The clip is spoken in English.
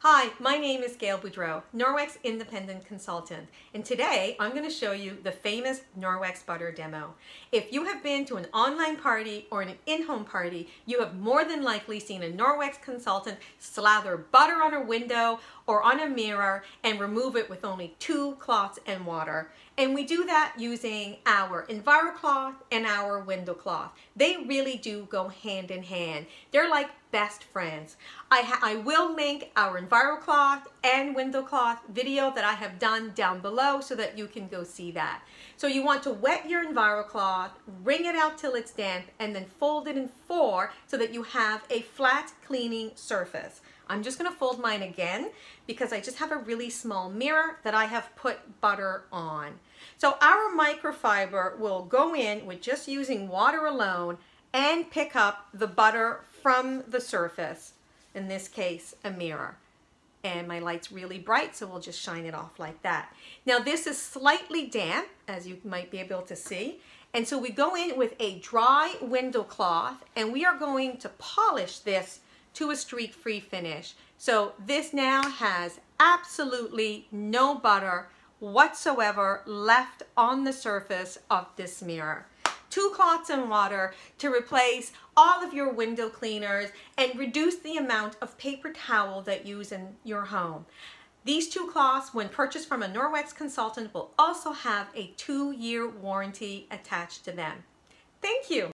Hi, my name is Gail Boudreau, Norwex Independent Consultant, and today I'm going to show you the famous Norwex Butter Demo. If you have been to an online party or an in-home party, you have more than likely seen a Norwex consultant slather butter on a window or on a mirror and remove it with only 2 cloths and water. And we do that using our Envirocloth and our Window Cloth. They really do go hand in hand. They're like best friends. I will link our Envirocloth and Window Cloth video that I have done down below so that you can go see that. So you want to wet your Envirocloth, wring it out till it's damp, and then fold it in 4 so that you have a flat cleaning surface. I'm just going to fold mine again because I just have a really small mirror that I have put butter on. So our microfiber will go in with just using water alone and pick up the butter from the surface, in this case a mirror. And my light's really bright, so we'll just shine it off like that. Now this is slightly damp, as you might be able to see. And so we go in with a dry window cloth and we are going to polish this to a streak-free finish. So this now has absolutely no butter whatsoever left on the surface of this mirror. 2 cloths and water to replace all of your window cleaners and reduce the amount of paper towel that you use in your home. These 2 cloths, when purchased from a Norwex consultant, will also have a 2-year warranty attached to them. Thank you.